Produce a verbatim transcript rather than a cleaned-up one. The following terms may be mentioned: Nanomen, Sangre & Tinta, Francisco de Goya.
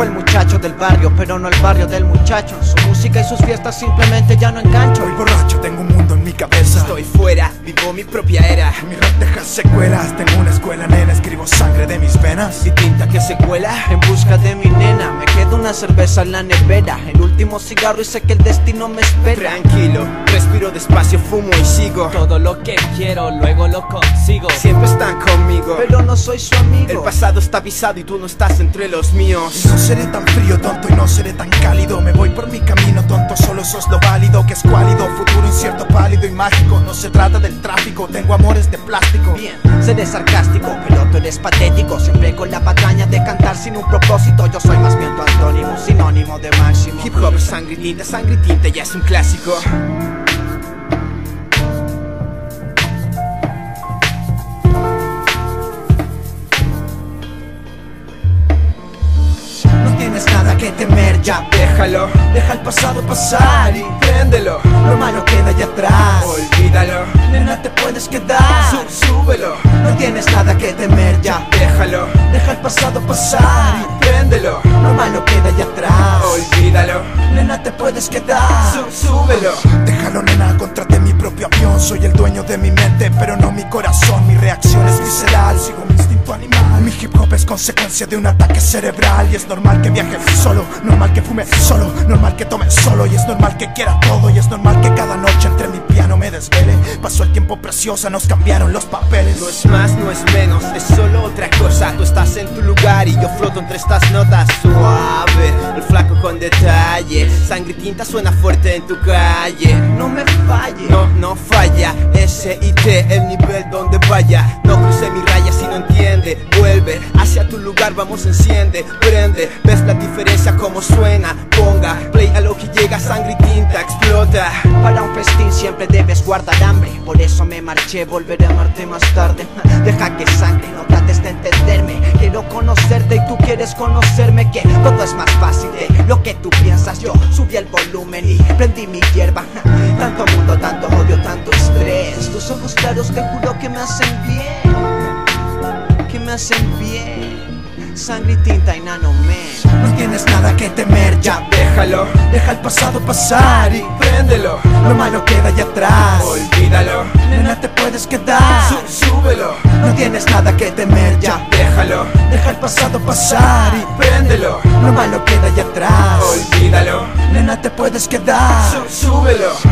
fue el muchacho del barrio, pero no el barrio del muchacho. Su música y sus fiestas simplemente ya no engancho. Soy borracho, tengo un mundo en mi cabeza. Estoy fuera, vivo mi propia era. Mi rap deja secuelas, tengo una escuela, nena. Escribo sangre de mis venas y tinta que se cuela en busca de mi nena. Me queda una cerveza en la nevera, el último cigarro y sé que el destino me espera. Tranquilo, respiro despacio, fumo y sigo. Todo lo que quiero, luego lo consigo. Siempre están conmigo, pero no soy su amigo. El pasado está avisado y tú no estás entre los míos. Y no seré tan frío, tonto, y no seré tan cálido. Me voy por mi camino, tonto, solo sos lo válido. Que es cuálido, futuro incierto, pálido y mágico. No se trata del tráfico, tengo amores de plástico. Bien, seré sarcástico, pero tú eres patético. Siempre con la patraña de cantar sin un propósito. Yo soy más bien tu antónimo, sinónimo de máximo. Hip hop, sangre y tinta, sangre y tinta ya es un clásico. Que temer ya, déjalo, deja el pasado pasar y préndelo. Lo malo queda allá atrás, olvídalo, nena te puedes quedar. Sub, súbelo, no tienes nada que temer ya, déjalo, deja el pasado pasar y préndelo. Lo malo queda allá atrás, olvídalo, nena te puedes quedar. Sub, súbelo, déjalo nena, contraté mi propio avión. Soy el dueño de mi mente pero no mi corazón. Mi reacción es visceral, sigo mi instinto animal. Mi hip hop es consecuencia de un ataque cerebral. Y es normal que viaje solo, normal que fume solo, normal que tome solo. Y es normal que quiera todo, y es normal que cada noche entre mi piano me desvele. Pasó el tiempo preciosa, nos cambiaron los papeles. No es más, no es menos, es solo otra cosa. Tú estás en tu lugar y yo floto entre estas notas. Suave, el flaco con detalle. Sangre y tinta suena fuerte en tu calle. No me falle, no, no falla. S I T, el nivel donde vaya. No crucé mi raya si no entiende. Vuelve hacia tu lugar, vamos, enciende, prende. Ves la diferencia como suena, ponga play a lo que llega, sangre y tinta explota. Para un festín siempre debes guardar hambre, por eso me marché, volveré a amarte más tarde. Deja que sangre, no trates de entenderme. Quiero conocerte y tú quieres conocerme. Que todo es más fácil de lo que tú piensas. Yo subí el volumen y prendí mi hierba. Tanto mundo, tanto odio, tanto estrés. Tus ojos claros te juro que me hacen bien, que me hacen bien. Sangre y tinta y Nanomen. No tienes nada que temer ya, déjalo, deja el pasado pasar y préndelo. Lo malo queda allá atrás, olvídalo, nena te puedes quedar. Sub, súbelo, no tienes nada que temer ya, déjalo, deja el pasado pasar y préndelo. Lo malo queda allá atrás, olvídalo, nena te puedes quedar. Sub, súbelo.